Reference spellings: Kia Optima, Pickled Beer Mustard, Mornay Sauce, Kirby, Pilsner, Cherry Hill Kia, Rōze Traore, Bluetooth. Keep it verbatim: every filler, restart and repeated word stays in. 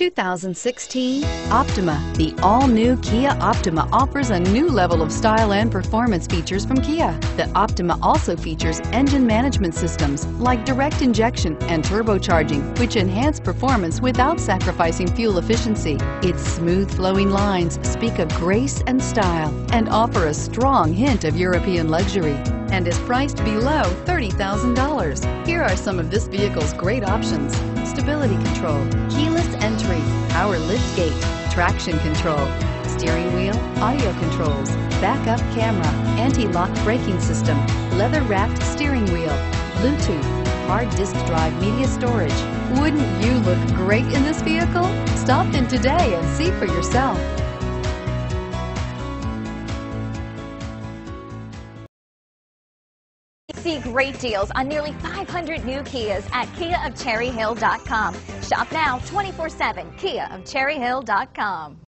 two thousand sixteen Optima. The all-new Kia Optima offers a new level of style and performance features from Kia. The Optima also features engine management systems like direct injection and turbocharging, which enhance performance without sacrificing fuel efficiency. Its smooth flowing lines speak of grace and style and offer a strong hint of European luxury, and is priced below thirty thousand dollars. Here are some of this vehicle's great options: stability control, keyless entry, power liftgate, traction control, steering wheel audio controls, backup camera, anti-lock braking system, leather-wrapped steering wheel, Bluetooth, hard disk drive media storage. Wouldn't you look great in this vehicle? Stop in today and see for yourself. See great deals on nearly five hundred new Kias at kia of cherry hill dot com. Shop now twenty-four seven, kia of cherry hill dot com.